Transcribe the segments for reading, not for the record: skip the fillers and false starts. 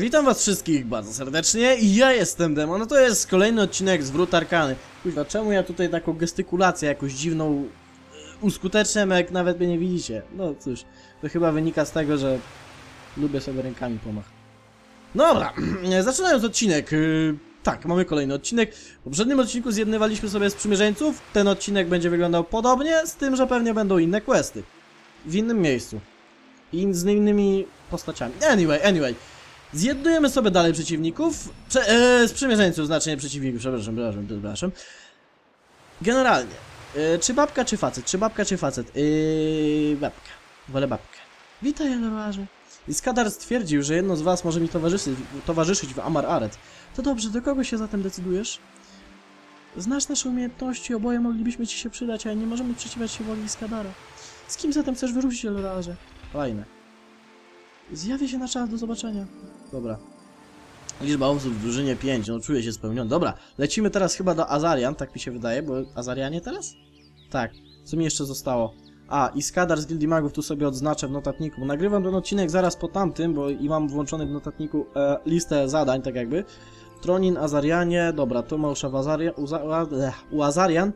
Witam was wszystkich bardzo serdecznie. Ja jestem Demon, no to jest kolejny odcinek z Wrót Arkany. Kurwa, czemu ja tutaj taką gestykulację jakąś dziwną uskuteczniam, jak nawet mnie nie widzicie? No cóż, to chyba wynika z tego, że lubię sobie rękami pomachać. Dobra, zaczynając odcinek. Tak, mamy kolejny odcinek. W poprzednim odcinku zjednywaliśmy sobie z Przymierzeńców. Ten odcinek będzie wyglądał podobnie, z tym, że pewnie będą inne questy. W innym miejscu. I z innymi postaciami. Anyway. Zjednujemy sobie dalej przeciwników. Sprzymierzeńców, znaczy nie przeciwników, przepraszam. Generalnie. Czy babka, czy facet? Babka. Wolę babkę. Witaj, Leroarze. Iskadar stwierdził, że jedno z was może mi towarzyszyć w Amar Aret. To dobrze, do kogo się zatem decydujesz? Znasz nasze umiejętności, oboje moglibyśmy ci się przydać, ale nie możemy przeciwiać się woli Iskadara. Z kim zatem chcesz wyruszyć, Leroarze? Fajne. Zjawię się na czas, do zobaczenia. Dobra. Liczba osób w drużynie 5, no czuję się spełniony. Dobra, lecimy teraz chyba do Azarian, tak mi się wydaje, bo Azarianie teraz? Tak, co mi jeszcze zostało? A, Iskadar z Gildimagów tu sobie odznaczę w notatniku. Nagrywam ten odcinek zaraz po tamtym, bo i mam włączony w notatniku listę zadań, tak jakby. Tronin, Azarianie, dobra, Tomasza u Azarian.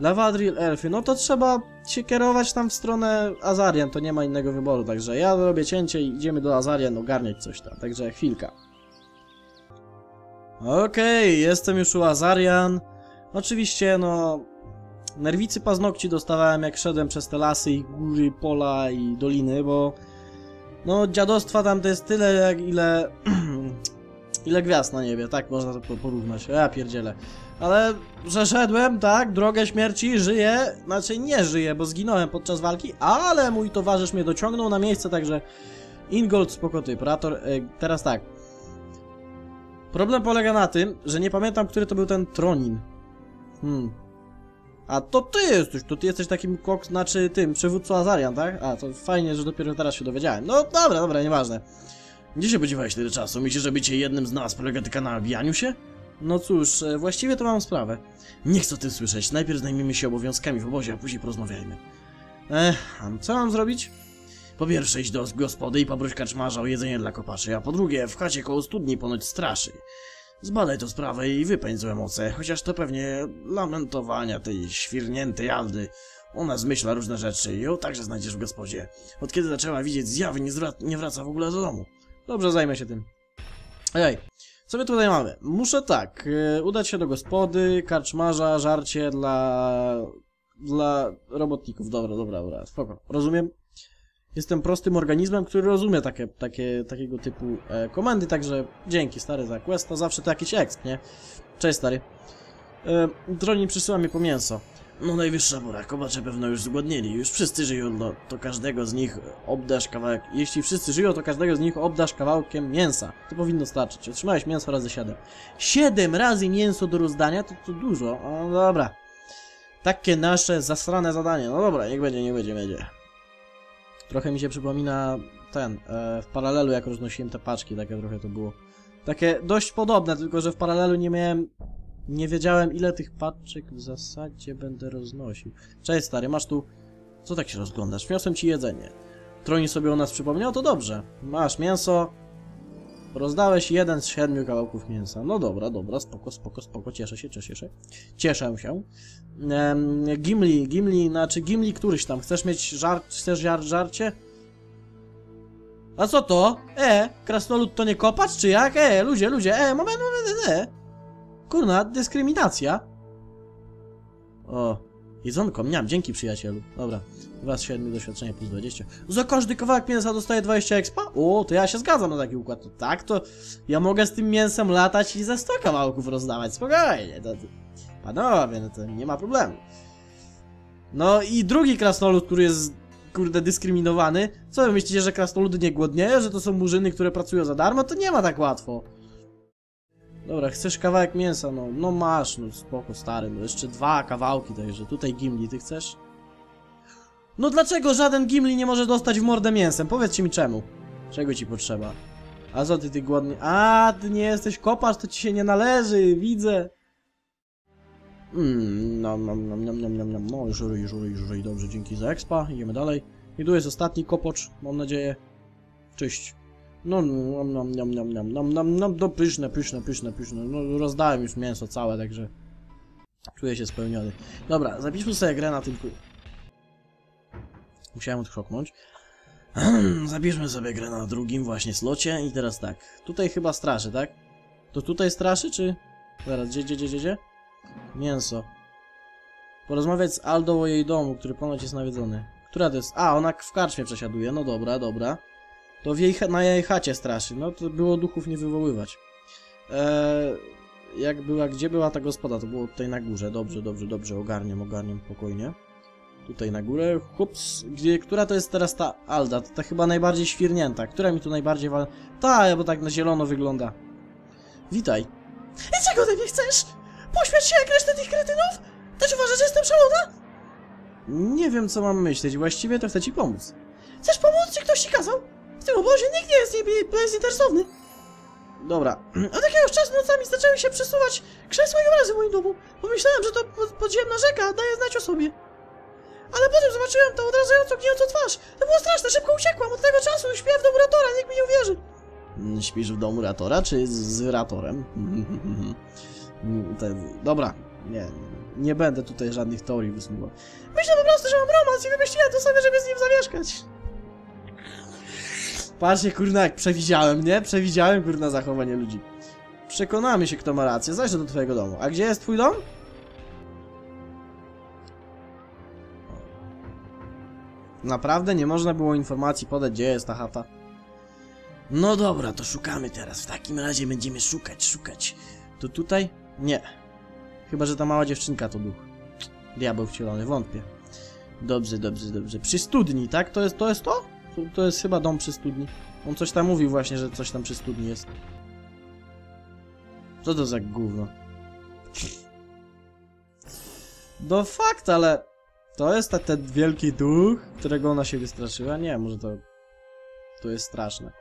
Lavadril, elfy, no to trzeba się kierować tam w stronę Azarian, to nie ma innego wyboru, także ja robię cięcie i idziemy do Azarian ogarniać coś tam, także chwilka. Okej, jestem już u Azarian. Oczywiście, no, nerwicy paznokci dostawałem jak szedłem przez te lasy i góry, pola i doliny, bo no dziadostwa tam to jest tyle, jak ile gwiazd na niebie, tak można to porównać, ja pierdzielę. Ale przeszedłem, tak, drogę śmierci, żyję, znaczy nie żyję, bo zginąłem podczas walki, ale mój towarzysz mnie dociągnął na miejsce, także Ingold, spoko typ, rator, teraz tak. Problem polega na tym, że nie pamiętam, który to był ten Tronin. A to ty jesteś takim znaczy tym, przywódcą Azarian, tak? A, to fajnie, że dopiero teraz się dowiedziałem. No dobra, nieważne. Gdzie się podziewałeś tyle czasu? Myślisz, że bycie jednym z nas polega tylko na nabijaniu się? No cóż, właściwie to mam sprawę. Nie chcę o tym słyszeć. Najpierw zajmiemy się obowiązkami w obozie, a później porozmawiajmy. A co mam zrobić? Po pierwsze, idź do gospody i poproś karczmarza o jedzenie dla kopaczy, a po drugie, w chacie koło studni ponoć straszy. Zbadaj tę sprawę i wypędź złe moce, chociaż to pewnie lamentowania tej świrniętej Aldy. Ona zmyśla różne rzeczy i ją także znajdziesz w gospodzie. Od kiedy zaczęła widzieć zjawy, nie wraca w ogóle do domu. Dobrze, zajmę się tym. Ej. Co my tutaj mamy? Muszę tak, udać się do gospody, karczmarza, żarcie dla robotników. Dobra, spoko. Rozumiem. Jestem prostym organizmem, który rozumie takiego typu komendy, także dzięki stary za quest, to zawsze to jakiś exp, nie? Cześć stary. Dronin przysyła mi po mięso. No najwyższa pora, kopacze pewno już zgłodnieli, już wszyscy żyją, no to każdego z nich obdasz kawałek... Jeśli wszyscy żyją, to każdego z nich obdasz kawałkiem mięsa. To powinno starczyć. Otrzymałeś mięso razy 7. 7 razy mięso do rozdania? To dużo. No dobra. Takie nasze zasrane zadanie. No dobra, niech będzie. Trochę mi się przypomina ten, w paralelu jak roznosiłem te paczki, takie trochę to było. Takie dość podobne, tylko że w paralelu nie miałem... Nie wiedziałem, ile tych paczek w zasadzie będę roznosił. Cześć stary, masz tu... Co tak się rozglądasz? Wniosłem ci jedzenie. Tronin sobie o nas przypomniał, to dobrze. Masz mięso. Rozdałeś 1 z 7 kawałków mięsa. No dobra, spoko, cieszę się. Cieszę się. Gimli któryś tam. Chcesz mieć żarcie? A co to? Krasnolud to nie kopacz, czy jak? Ludzie, moment. Kurna, dyskryminacja. O, jedzonko, miam, dzięki przyjacielu. Dobra, 2 z 7 doświadczenia plus 20. Za każdy kawałek mięsa dostaję 20 expa? O, to ja się zgadzam na taki układ. To tak, to ja mogę z tym mięsem latać i za 100 kawałków rozdawać. Spokojnie, to panowie, no to nie ma problemu. No i drugi krasnolud, który jest, kurde, dyskryminowany. Co wy myślicie, że krasnoludy nie głodnieją, że to są murzyny, które pracują za darmo? To nie ma tak łatwo. Dobra, chcesz kawałek mięsa, no masz, no spoko stary, no jeszcze 2 kawałki, także tutaj Gimli, ty chcesz? No dlaczego żaden Gimli nie może dostać w mordę mięsem? Powiedzcie mi czemu. Czego ci potrzeba? A co ty głodny? A, ty nie jesteś kopacz, to ci się nie należy, widzę. No, żury, dobrze, dzięki za expa, idziemy dalej. I tu jest ostatni kopocz, mam nadzieję. Cześć. No, no pyszne, pyszne, pyszne, pyszne. No, rozdałem już mięso całe, także czuję się spełniony. Dobra, zapiszmy sobie grę na tym... Musiałem odchroknąć. Zapiszmy sobie grę na drugim właśnie slocie i teraz tak. Tutaj chyba straszy, tak? To tutaj straszy, czy... Zaraz, gdzie? Mięso. Porozmawiać z Aldą o jej domu, który ponoć jest nawiedzony. Która to jest? A, ona w karczmie przesiaduje. No dobra, dobra. To w jej, na jej chacie straszy. No to było duchów nie wywoływać. Jak była, gdzie była ta gospoda? To było tutaj na górze. Dobrze, dobrze, dobrze. Ogarniam spokojnie. Tutaj na górę. Hups. Gdzie, która to jest teraz ta Alda? To ta chyba najbardziej świrnięta. Która mi tu najbardziej wal... Ta, bo tak na zielono wygląda. Witaj. I czego ty nie chcesz? Pośmiać się jak resztę tych kretynów? Też uważasz, że jestem szalona? Nie wiem, co mam myśleć. Właściwie to chcę ci pomóc. Chcesz pomóc, czy ktoś ci kazał? W tym obozie nikt nie jest bezinteresowny. Dobra. Od jakiegoś czasu nocami zaczęły się przesuwać krzesła i obrazy w moim domu. Pomyślałem, że to podziemna rzeka daje znać o sobie. Ale potem zobaczyłem to odrażającą, gnijącą twarz. To było straszne, szybko uciekłam. Od tego czasu śpię w domu Ratora, nikt mi nie uwierzy. Śpisz w domu Ratora, czy z Ratorem? Dobra. Nie będę tutaj żadnych teorii wysnuwał. Myślę po prostu, że mam romans i wymyśliłem to sobie, żeby z nim zamieszkać. Patrzcie, kurna, jak przewidziałem, nie? Przewidziałem, kurna, zachowanie ludzi. Przekonamy się, kto ma rację. Zajrzę do twojego domu. A gdzie jest twój dom? Naprawdę nie można było informacji podać, gdzie jest ta chata. No dobra, to szukamy teraz. W takim razie będziemy szukać. To tutaj? Nie. Chyba, że ta mała dziewczynka to duch. Diabeł wcielony, wątpię. Dobrze. Przy studni, tak? To jest to? To jest chyba dom przy studni. On coś tam mówił właśnie, że coś tam przy studni jest. Co to za gówno? No fakt, ale... To jest ten wielki duch, którego ona się wystraszyła? Nie, może to... To jest straszne.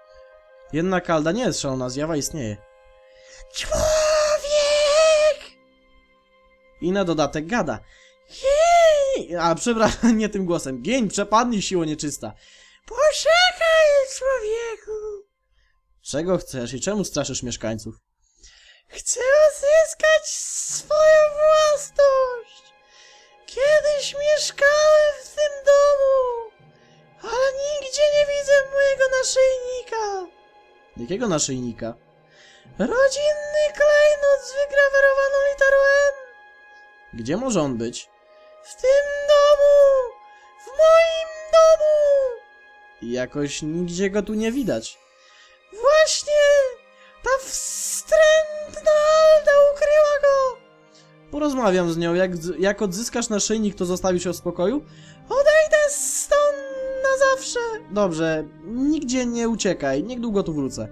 Jednak Alda nie jest szalona, zjawa istnieje. Człowiek! I na dodatek gada. Hej! A przepraszam, nie tym głosem. Gień, przepadnij, siło nieczysta. Poczekaj, człowieku! Czego chcesz i czemu straszysz mieszkańców? Chcę odzyskać swoją własność! Kiedyś mieszkałem w tym domu, ale nigdzie nie widzę mojego naszyjnika. Jakiego naszyjnika? Rodzinny klejnot z wygrawerowaną literą M. Gdzie może on być? W tym domu! W moim domu! Jakoś nigdzie go tu nie widać. Właśnie! Ta wstrętna Alda ukryła go! Porozmawiam z nią. Jak odzyskasz naszyjnik, to zostawisz ją w spokoju? Odejdę stąd na zawsze! Dobrze, nigdzie nie uciekaj. Niedługo tu wrócę.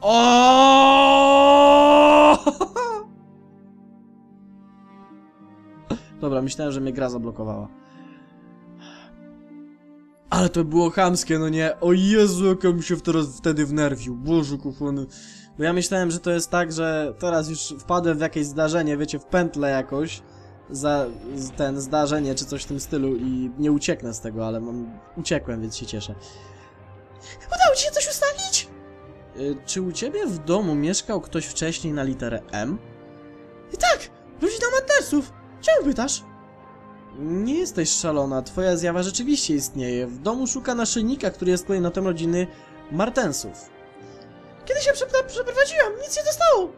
O! Dobra, myślałem, że mnie gra zablokowała. Ale to było chamskie, no nie? O Jezu, jak ja bym się wtedy wnerwił. Boże kochany. Bo ja myślałem, że to jest tak, że teraz już wpadłem w jakieś zdarzenie, wiecie, w pętlę jakoś. Za ten zdarzenie, czy coś w tym stylu i nie ucieknę z tego, ale uciekłem, więc się cieszę. Udało ci się coś ustalić? Czy u ciebie w domu mieszkał ktoś wcześniej na literę M? I tak! Rodzina Mattersów! Czemu pytasz? Nie jesteś szalona, twoja zjawa rzeczywiście istnieje. W domu szuka naszyjnika, który jest klejnotem rodziny Martensów. Kiedy się przeprowadziłam, nic nie dostało!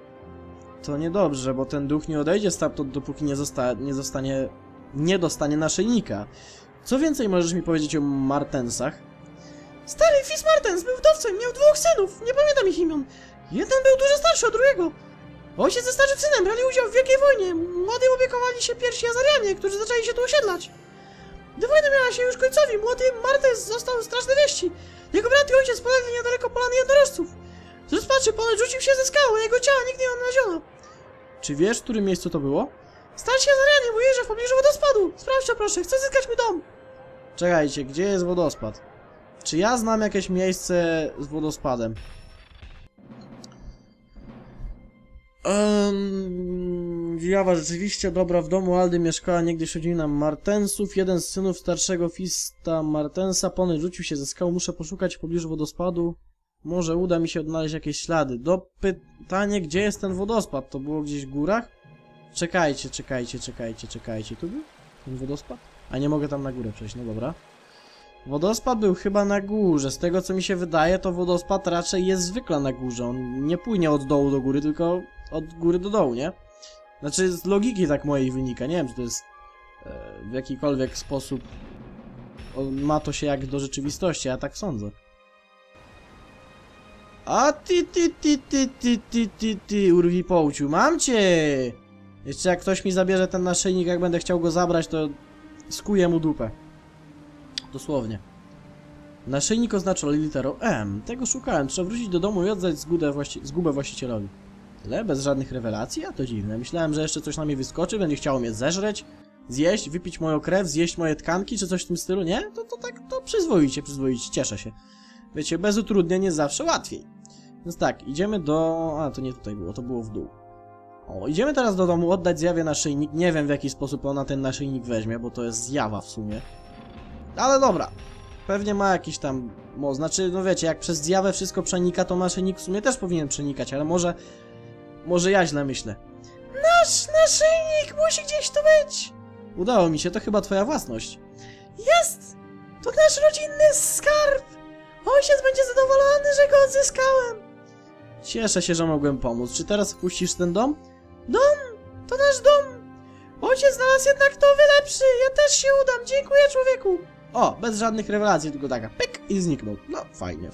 To niedobrze, bo ten duch nie odejdzie stamtąd, dopóki nie dostanie naszyjnika. Co więcej możesz mi powiedzieć o Martensach? Stary Fis Martens był wdowcem, miał 2 synów, nie pamiętam ich imion. Jeden był dużo starszy od drugiego. Ojciec ze starszym synem brali udział w Wielkiej Wojnie. Młodym opiekowali się pierwsi Azarianie, którzy zaczęli się tu osiedlać. Gdy wojna miała się już końcowi, młody Martens został straszne wieści. Jego brat i ojciec polegli niedaleko polany jednorożców. Z rozpaczy ponoć rzucił się ze skały, jego ciała nigdy nie odnaleziono. Czy wiesz, w którym miejscu to było? Starsi Azarianie mówili, że w pobliżu wodospadu. Sprawdźcie proszę, chcę zyskać mi dom. Czekajcie, gdzie jest wodospad? Czy ja znam jakieś miejsce z wodospadem? Zjawa rzeczywiście dobra. W domu Aldy mieszkała niegdyś rodzina Martensów. Jeden z synów starszego Fista Martensa ponoć rzucił się ze skał. Muszę poszukać w pobliżu wodospadu. Może uda mi się odnaleźć jakieś ślady. Pytanie, gdzie jest ten wodospad? To było gdzieś w górach? Czekajcie. Tu był ten wodospad? A nie mogę tam na górę przejść, no dobra. Wodospad był chyba na górze. Z tego, co mi się wydaje, to wodospad raczej jest zwykle na górze. On nie płynie od dołu do góry, tylko od góry do dołu, nie? Znaczy, z logiki tak mojej wynika. Nie wiem, czy to jest w jakikolwiek sposób... ma to się jak do rzeczywistości, ja tak sądzę. A ty, urwi połciu, mam cię! Jeszcze jak ktoś mi zabierze ten naszyjnik, jak będę chciał go zabrać, to skuję mu dupę. Dosłownie. Naszyjnik oznaczony literą M. Tego szukałem. Trzeba wrócić do domu i oddać zgubę właścicielowi. Tyle? Bez żadnych rewelacji? A to dziwne. Myślałem, że jeszcze coś na mnie wyskoczy, będzie chciało mnie zeżreć, zjeść, wypić moją krew, zjeść moje tkanki, czy coś w tym stylu, nie? To tak, to przyzwoicie, cieszę się. Wiecie, bez utrudnień jest zawsze łatwiej. Więc tak, idziemy do... A, to nie tutaj było, to było w dół. O, idziemy teraz do domu oddać zjawie naszyjnik. Nie wiem, w jaki sposób ona ten naszyjnik weźmie, bo to jest zjawa w sumie. Ale dobra, pewnie ma jakiś tam... znaczy, no wiecie, jak przez zjawę wszystko przenika, to naszyjnik w sumie też powinien przenikać, ale może... może ja źle myślę. Nasz naszyjnik musi gdzieś tu być! Udało mi się, to chyba twoja własność. Jest! To nasz rodzinny skarb! Ojciec będzie zadowolony, że go odzyskałem! Cieszę się, że mogłem pomóc. Czy teraz opuścisz ten dom? Dom! To nasz dom! Ojciec znalazł jednak nowy, lepszy! Ja też się udam! Dziękuję, człowieku! O, bez żadnych rewelacji, tylko taka pyk i zniknął. No, fajnie.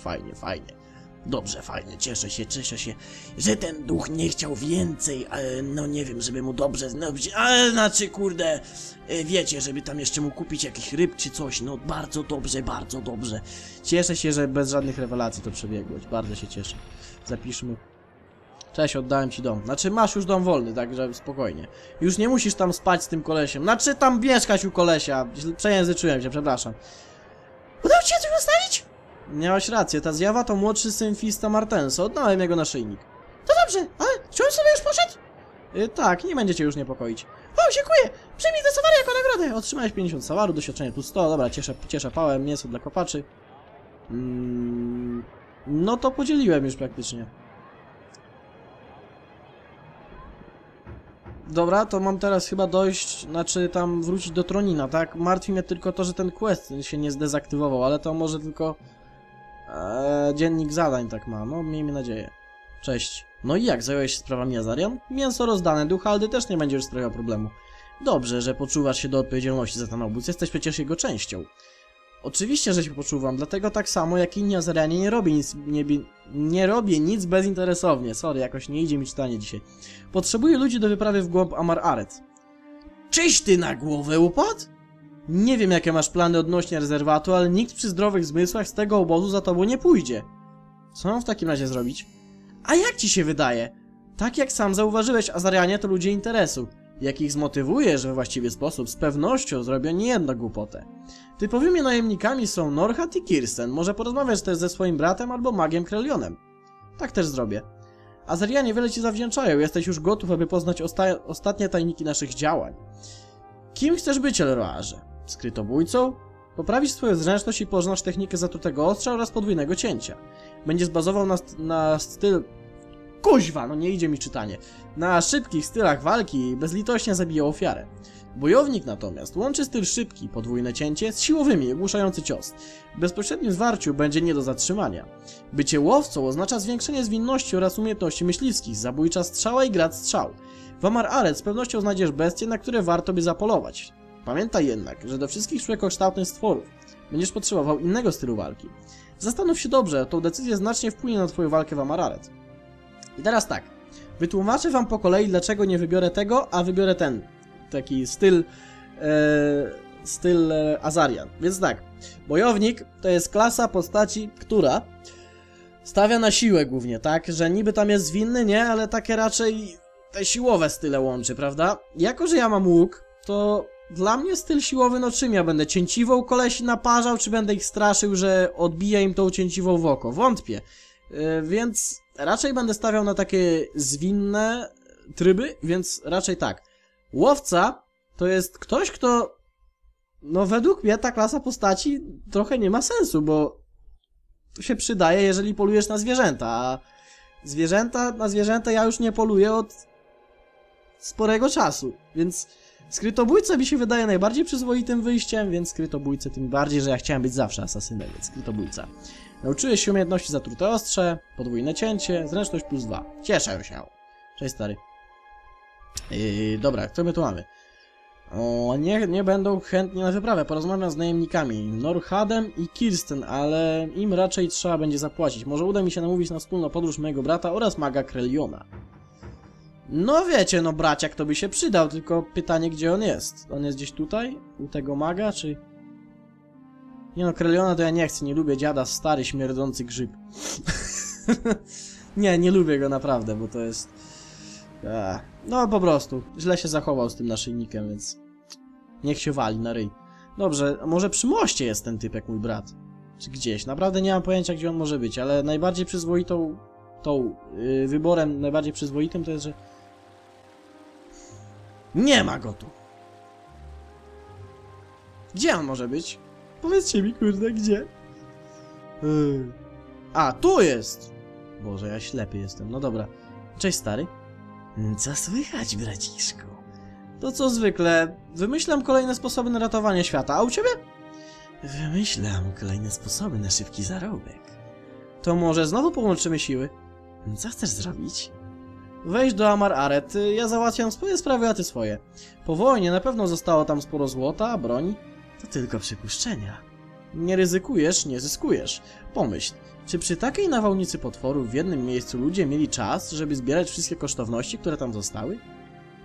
Dobrze, fajnie, cieszę się, że ten duch nie chciał więcej, ale no nie wiem, żeby mu dobrze, ale znaczy, kurde, wiecie, żeby tam jeszcze mu kupić jakichś ryb czy coś, no bardzo dobrze. Cieszę się, że bez żadnych rewelacji to przebiegłeś, bardzo się cieszę. Zapiszmy. Cześć, oddałem ci dom. Znaczy, masz już dom wolny, także spokojnie. Już nie musisz tam spać z tym kolesiem, znaczy tam mieszkać u kolesia, przejęzyczyłem się, przepraszam. Udało ci się coś ustalić? Miałaś rację, ta zjawa to młodszy syn Fista Martensa. Oddałem jego naszyjnik. To dobrze, ale czy on sobie już poszedł? Tak, nie będziecie już niepokoić. O, dziękuję! Przyjmij te sawary jako nagrodę! Otrzymałeś 50 sawaru, doświadczenie plus 100. Dobra, cieszę pałem, mięso dla kopaczy. No to podzieliłem już praktycznie. Dobra, to mam teraz chyba dojść, znaczy tam wrócić do Tronina, tak? Martwi mnie tylko to, że ten quest się nie zdezaktywował, ale to może tylko... dziennik zadań tak ma, no miejmy nadzieję. Cześć. No i jak, zająłeś się sprawami Azarian? Mięso rozdane, duch Aldy też nie będzie już sprawiał problemu. Dobrze, że poczuwasz się do odpowiedzialności za ten obóz, jesteś przecież jego częścią. Oczywiście, że się poczuwam, dlatego tak samo jak inni Azarianie nie robię nic bezinteresownie. Sorry, jakoś nie idzie mi czytanie dzisiaj. Potrzebuję ludzi do wyprawy w głąb Amar Aret. Czyś ty na głowę upadł? Nie wiem, jakie masz plany odnośnie rezerwatu, ale nikt przy zdrowych zmysłach z tego obozu za tobą nie pójdzie. Co mam w takim razie zrobić? A jak ci się wydaje? Tak jak sam zauważyłeś, Azarianie to ludzie interesu. Jak ich zmotywujesz we właściwy sposób, z pewnością zrobią niejedną głupotę. Typowymi najemnikami są Norhad i Kirsten. Może porozmawiasz też ze swoim bratem albo magiem Krelionem. Tak też zrobię. Azarianie wiele ci zawdzięczają. Jesteś już gotów, aby poznać ostatnie tajniki naszych działań. Kim chcesz być, Leroarze? Skrytobójcą? Poprawisz swoją zręczność i poznasz technikę zatrutego ostrza oraz podwójnego cięcia. Będziesz bazował na styl... Kuźwa, no nie idzie mi czytanie. Na szybkich stylach walki i bezlitośnie zabijał ofiarę. Bojownik natomiast łączy styl szybki, podwójne cięcie z siłowymi, ogłuszający cios. W bezpośrednim zwarciu będzie nie do zatrzymania. Bycie łowcą oznacza zwiększenie zwinności oraz umiejętności myśliwskich, zabójcza strzała i grad strzał. W Amar Aret z pewnością znajdziesz bestie, na które warto by zapolować. Pamiętaj jednak, że do wszystkich człowiekokształtnych stworów będziesz potrzebował innego stylu walki. Zastanów się dobrze, tą decyzję znacznie wpłynie na twoją walkę w Amar Aret. I teraz tak, wytłumaczę wam po kolei, dlaczego nie wybiorę tego, a wybiorę ten, taki styl, Azarian. Więc tak, bojownik to jest klasa postaci, która stawia na siłę głównie, tak, że niby tam jest zwinny, nie, ale takie raczej te siłowe style łączy, prawda? Jako, że ja mam łuk, to... Dla mnie styl siłowy, no czym ja będę? Cięciwą kolesi naparzał, czy będę ich straszył, że odbiję im tą cięciwą w oko? Wątpię. Więc raczej będę stawiał na takie zwinne, tryby, więc raczej tak. Łowca to jest ktoś, kto... No według mnie ta klasa postaci trochę nie ma sensu, bo to się przydaje, jeżeli polujesz na zwierzęta, a na zwierzęta ja już nie poluję od sporego czasu, więc skrytobójca mi się wydaje najbardziej przyzwoitym wyjściem, więc skrytobójcę, tym bardziej, że ja chciałem być zawsze asasynem, więc skrytobójca. Nauczyłeś się umiejętności zatrute ostrze, podwójne cięcie, zręczność +2. Cieszę się. Cześć, stary. Dobra, co my tu mamy? O, nie będą chętni na wyprawę. Porozmawiam z najemnikami Norhadem i Kirsten, ale im raczej trzeba będzie zapłacić. Może uda mi się namówić na wspólną podróż mojego brata oraz maga Kreliona. No wiecie, no braciak to by się przydał, tylko pytanie, gdzie on jest? On jest gdzieś tutaj? U tego maga, czy... Nie no, Kreliona to ja nie chcę, nie lubię dziada, stary, śmierdzący grzyb. Nie, nie lubię go naprawdę, bo to jest... No po prostu, źle się zachował z tym naszyjnikiem, więc... Niech się wali na ryj. Dobrze, może przy moście jest ten typ, jak mój brat. Czy gdzieś, naprawdę nie mam pojęcia, gdzie on może być, ale najbardziej przyzwoitą... wyborem najbardziej przyzwoitym to jest, że... Nie ma go tu! Gdzie on może być? Powiedzcie mi, kurde, gdzie? A, tu jest! Boże, ja ślepy jestem, no dobra. Cześć, stary. Co słychać, braciszku? To co zwykle, wymyślam kolejne sposoby na ratowanie świata, a u ciebie? Wymyślam kolejne sposoby na szybki zarobek. To może znowu połączymy siły? Co chcesz zrobić? Wejdź do Amar Aret, ja załatwiam swoje sprawy, a ty swoje. Po wojnie na pewno zostało tam sporo złota, broni. To tylko przypuszczenia. Nie ryzykujesz, nie zyskujesz. Pomyśl, czy przy takiej nawałnicy potworów w jednym miejscu ludzie mieli czas, żeby zbierać wszystkie kosztowności, które tam zostały?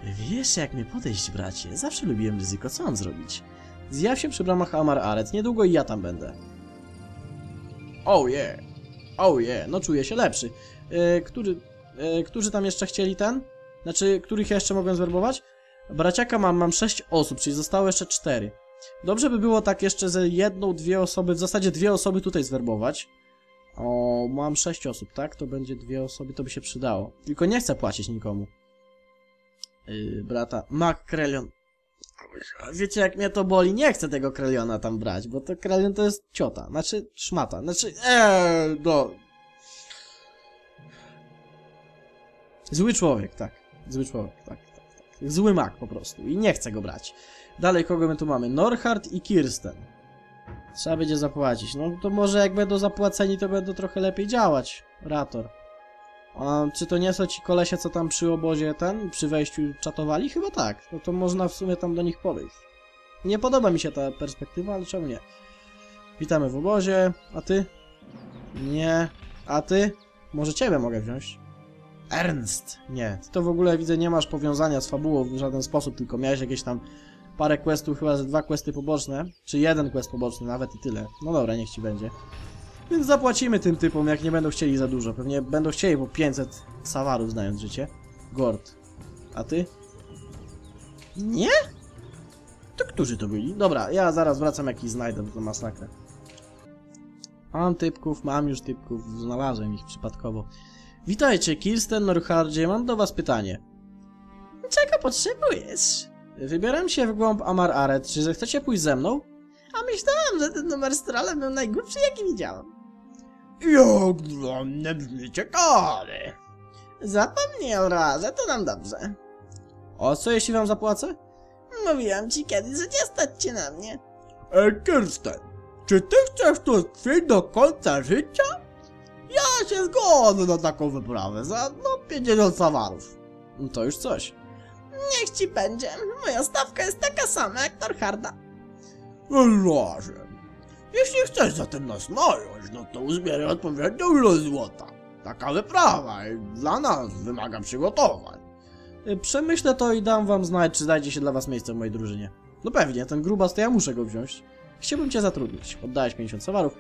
Wiesz, jak mnie podejść, bracie. Zawsze lubiłem ryzyko. Co mam zrobić? Zjaw się przy bramach Amar Aret. Niedługo i ja tam będę. Oh yeah. Oh yeah. No czuję się lepszy. Którzy tam jeszcze chcieli ten? Znaczy, których ja jeszcze mogłem zwerbować? Braciaka mam 6 osób, czyli zostało jeszcze 4. Dobrze by było tak jeszcze ze jedną, dwie osoby, w zasadzie 2 osoby tutaj zwerbować. O, mam 6 osób, tak? To będzie 2 osoby, to by się przydało. Tylko nie chcę płacić nikomu. Brata. Mac Krelion. Wiecie, jak mnie to boli? Nie chcę tego Kreliona tam brać, bo to Krelion to jest ciota. Znaczy, szmata. Znaczy, do... Zły człowiek, tak. Zły człowiek, tak. Zły mak po prostu. I nie chcę go brać. Dalej, kogo my tu mamy? Norhard i Kirsten. Trzeba będzie zapłacić. No to może jak będą zapłaceni, to będą trochę lepiej działać. Rator. A czy to nie są ci kolesie, co tam przy obozie przy wejściu czatowali? Chyba tak. No to można w sumie tam do nich podejść. Nie podoba mi się ta perspektywa, ale czemu nie? Witamy w obozie. A ty? Nie. A ty? Może ciebie mogę wziąć? Ernst! Nie. Ty to w ogóle, widzę, nie masz powiązania z fabułą w żaden sposób, tylko miałeś jakieś tam parę questów, chyba 2 questy poboczne, czy 1 quest poboczny, nawet i tyle. No dobra, niech ci będzie. Więc zapłacimy tym typom, jak nie będą chcieli za dużo. Pewnie będą chcieli po 500 sawarów, znając życie. Gord. A ty? Nie? To którzy to byli? Dobra, ja zaraz wracam, jak ich znajdę, bo to masakra. Mam typków, mam już typków, znalazłem ich przypadkowo. Witajcie, Kirsten, Norhardzie, mam do was pytanie. Czego potrzebujesz? Wybieram się w głąb Amar Aret. Czy zechcecie pójść ze mną? A myślałam, że ten numer z trolem był najgłupszy, jaki widziałam. Jak dla mnie brzmi ciekawy. Zapomnij o razie, to nam dobrze. O co, jeśli wam zapłacę? Mówiłam ci kiedyś, że nie stać cię na mnie. Kirsten, czy ty chcesz tu tkwić do końca życia? Ja się zgodzę na taką wyprawę za 50 sawarów. To już coś. Niech ci będzie. Moja stawka jest taka sama jak Norharda. Leroarze, jeśli chcesz zatem nas nająć, no to uzbieraj odpowiednią ilość złota. Taka wyprawa dla nas wymaga przygotowań. Przemyślę to i dam wam znać, czy znajdzie się dla was miejsce w mojej drużynie. No pewnie, ten grubas to ja muszę go wziąć. Chciałbym cię zatrudnić. Oddałeś 50 sawarów.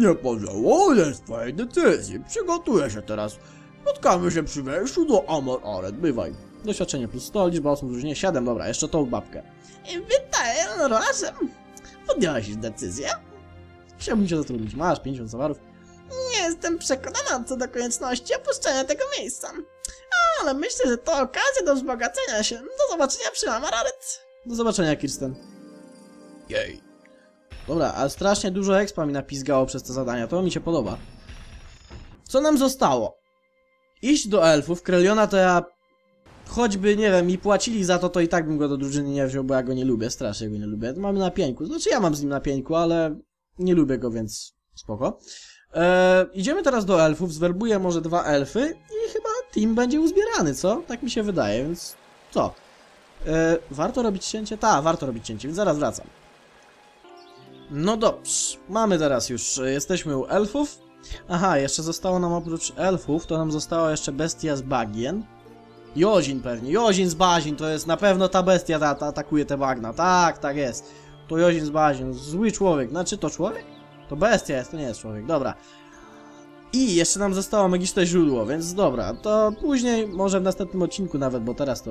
Nie pożałujesz twojej decyzji. Przygotuję się teraz. Spotkamy się przy wejściu do Amar Aret. Bywaj. Doświadczenie +100, liczba osób w drużynie 7. Dobra, jeszcze tą babkę. Witaj, razem. Podjęłaś już decyzję? Chciałbym cię zatrudnić. Masz 50 sawarów. Nie jestem przekonana co do konieczności opuszczenia tego miejsca. ale myślę, że to okazja do wzbogacenia się. Do zobaczenia przy Amar Aret. Do zobaczenia, Kirsten. Jej. Dobra, ale strasznie dużo expa mi napizgało przez te zadania. To mi się podoba. Co nam zostało? Iść do elfów. Kreliona to ja... Choćby, nie wiem, mi płacili za to, to i tak bym go do drużyny nie wziął, bo ja go nie lubię. Strasznie go nie lubię. Mamy na pieńku. Znaczy ja mam z nim na pieńku, ale... Nie lubię go, więc... Spoko. Idziemy teraz do elfów. Zwerbuję może dwa elfy i chyba team będzie uzbierany, co? Tak mi się wydaje, więc... Co? Warto robić cięcie? Ta, warto robić cięcie, więc zaraz wracam. No dobrze, mamy teraz już, jesteśmy u elfów. Aha, jeszcze zostało nam oprócz elfów, to nam została jeszcze bestia z bagien. Jozin pewnie, Jozin z bazin, to jest na pewno ta bestia, ta atakuje te bagna. Tak, tak jest. To Jozin z bazin, zły człowiek, znaczy to człowiek? To bestia jest, to nie jest człowiek, dobra. I jeszcze nam zostało magiczne źródło, więc dobra, to później, może w następnym odcinku nawet, bo teraz to...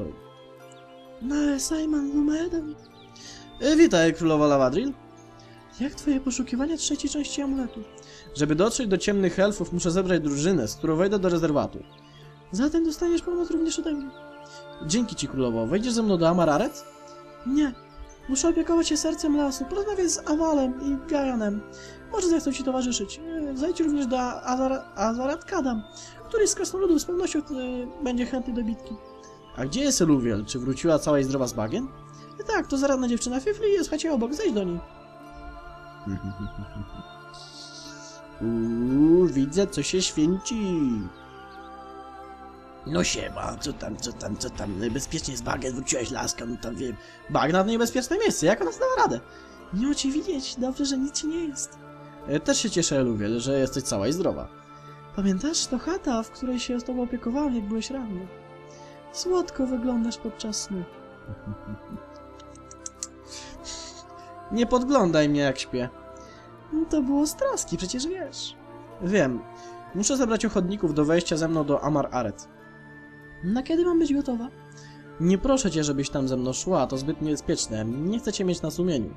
No, Simon numer 1. Witaj, królowa Lavadril. Jak twoje poszukiwania trzeciej części amuletu? Żeby dotrzeć do ciemnych elfów, muszę zebrać drużynę, z którą wejdę do rezerwatu. Zatem dostaniesz pomoc również ode mnie. Dzięki ci, królowo. Wejdziesz ze mną do Amar Aret? Nie. Muszę opiekować się sercem lasu. Porozmawiaj z Awalem i Gajonem. Może zechcą ci towarzyszyć. Zajdź również do Azara Azarat Kadam, który z krasnoludów z pewnością będzie chętny do bitki. A gdzie jest Eluwiel? Czy wróciła cała i zdrowa z bagien? Tak, to zaradna dziewczyna Fifli jest chacie obok, zejdź do niej. Widzę, co się święci. No siema, co tam? Bezpiecznie z bagien wróciłeś, laska, no tam wiem. Bagna to niebezpieczne miejsce, jak ona zdała radę? Miło cię widzieć, dobrze, że nic ci nie jest. Też się cieszę, Eluwiel, że jesteś cała i zdrowa. Pamiętasz, to chata, w której się z tobą opiekowałam, jak byłeś ranny? Słodko wyglądasz podczas snu. Nie podglądaj mnie, jak śpię. No to było z troski, przecież wiesz. Wiem. Muszę zebrać ochotników do wejścia ze mną do Amar Aret. Na kiedy mam być gotowa? Nie proszę cię, żebyś tam ze mną szła, to zbyt niebezpieczne. Nie chcę cię mieć na sumieniu.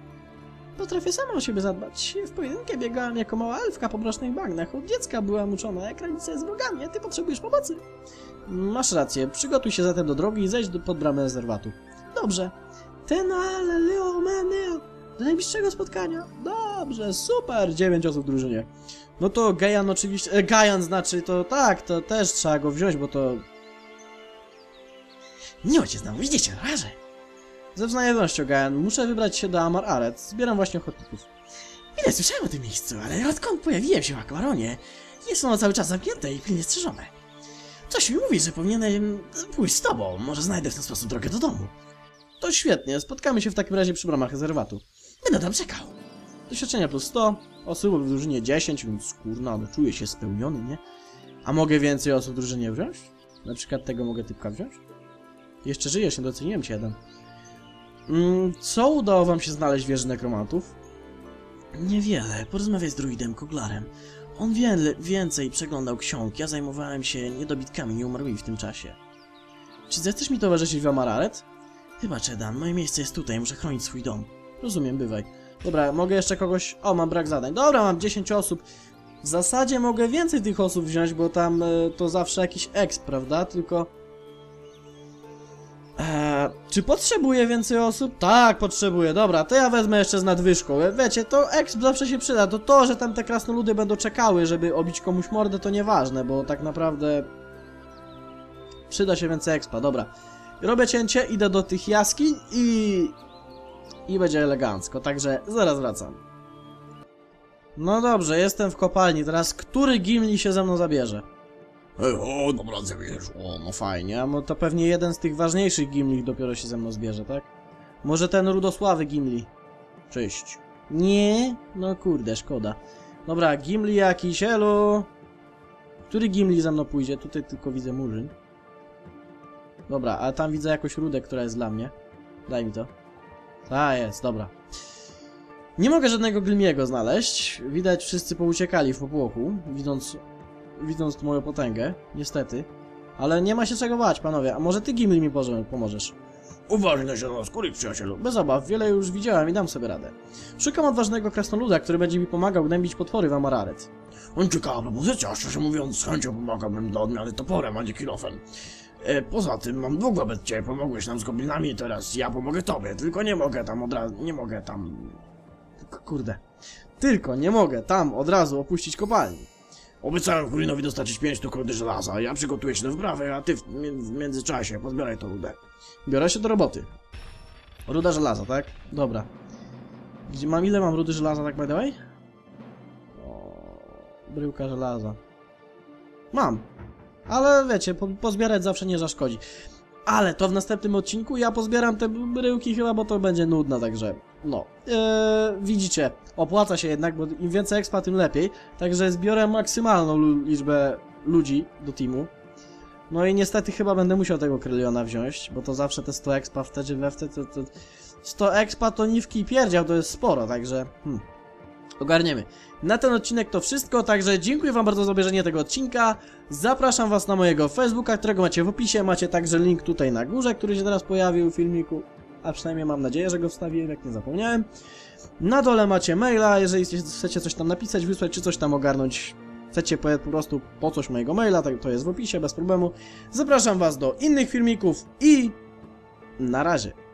Potrafię sama o siebie zadbać. W pojedynkę biegałam jako mała elfka po mrocznych bagnach. Od dziecka byłam uczona, jak radzić sobie z bogami, a ty potrzebujesz pomocy. Masz rację, przygotuj się zatem do drogi i zejdź pod bramę rezerwatu. Dobrze. Ten ale Leomania. Do najbliższego spotkania. Dobrze, super. 9 osób w drużynie. No to Gajan oczywiście... Gajan znaczy to tak, to też trzeba go wziąć, bo to... Miło cię znowu, widzicie, raże. Ze wznajomością, Gajan, muszę wybrać się do Amar Aret. Zbieram właśnie ochotników. Ile słyszałem o tym miejscu, ale odkąd pojawiłem się w Akwaronie, jest ono cały czas zamknięte i pilnie strzeżone. Coś mi mówi, że powinienem pójść z tobą. Może znajdę w ten sposób drogę do domu. To świetnie, spotkamy się w takim razie przy bramach rezerwatu. Będę tam czekał. Doświadczenia plus 100, osób w drużynie 10, więc kurna, no czuję się spełniony, nie? A mogę więcej osób w drużynie wziąć? Na przykład tego mogę typka wziąć? Jeszcze żyjesz, nie doceniłem cię, Eden. Co udało wam się znaleźć w wieży nekromantów? Niewiele, porozmawiaj z druidem Koglarem. On więcej przeglądał ksiąg, ja zajmowałem się niedobitkami, nie umarłymi w tym czasie. Czy zechcesz mi towarzyszyć w Amar Aret? Chyba, Czedan, moje miejsce jest tutaj, muszę chronić swój dom. Rozumiem, bywaj. Dobra, mogę jeszcze kogoś... O, mam brak zadań. Dobra, mam 10 osób. W zasadzie mogę więcej tych osób wziąć, bo tam to zawsze jakiś exp, prawda? Tylko... czy potrzebuję więcej osób? Tak, potrzebuję. Dobra, to ja wezmę jeszcze z nadwyżką. Wiecie, to exp zawsze się przyda. To, że tam te krasnoludy będą czekały, żeby obić komuś mordę, to nieważne, bo tak naprawdę... Przyda się więcej expa, dobra. Robię cięcie, idę do tych jaskiń i będzie elegancko, także zaraz wracam. No dobrze, jestem w kopalni, teraz który gimli się ze mną zabierze? O, dobra, zabierz, o, no fajnie, a to pewnie jeden z tych ważniejszych gimli dopiero się ze mną zbierze, tak? Może ten Rudosławy gimli? Cześć. Nie? No kurde, szkoda. Dobra, gimli jakiś, elu. Który gimli ze mną pójdzie? Tutaj tylko widzę murzyn. Dobra, a tam widzę jakąś rudę, która jest dla mnie. Daj mi to. A, jest, dobra. Nie mogę żadnego Glimiego znaleźć. Widać, wszyscy pouciekali w popłochu, widząc moją potęgę, niestety. Ale nie ma się czego bać, panowie. A może ty, Gimli, mi pomożesz? Uważaj na zielonoskórych, przyjacielu. Bez obaw, wiele już widziałem i dam sobie radę. Szukam odważnego krasnoluda, który będzie mi pomagał gnębić potwory w Amar Aret. On ciekawa propozycja, szczerze mówiąc, z chęcią pomagałbym dla odmiany toporem, a nie kilofem. Poza tym mam długo bez ciebie, pomogłeś nam z goblinami, teraz ja pomogę tobie, tylko nie mogę tam od razu, nie mogę tam... Kurde. Tylko nie mogę tam od razu opuścić kopalni. Obiecałem Kurinowi dostarczyć 5 tu krudy żelaza, ja przygotuję się do wprawy, a ty w międzyczasie pozbieraj to rudę. Biorę się do roboty. Ruda żelaza, tak? Dobra. Gdzie mam, ile mam rudy żelaza, tak by the way? Bryłka żelaza. Mam. Ale wiecie, pozbierać zawsze nie zaszkodzi. Ale to w następnym odcinku ja pozbieram te bryłki chyba, bo to będzie nudne, także... No. Widzicie, opłaca się jednak, bo im więcej expa, tym lepiej. Także zbiorę maksymalną liczbę ludzi do teamu. No i niestety chyba będę musiał tego Kreliona wziąć, bo to zawsze te 100 expa wtedy, 100 expa to niwki i pierdział, to jest sporo, także... Ogarniemy. Na ten odcinek to wszystko, także dziękuję wam bardzo za obejrzenie tego odcinka. Zapraszam was na mojego Facebooka, którego macie w opisie. Macie także link tutaj na górze, który się teraz pojawił w filmiku. A przynajmniej mam nadzieję, że go wstawiłem, jak nie zapomniałem. Na dole macie maila, jeżeli chcecie coś tam napisać, wysłać czy coś tam ogarnąć. Chcecie po prostu po coś mojego maila, to jest w opisie, bez problemu. Zapraszam was do innych filmików i... Na razie.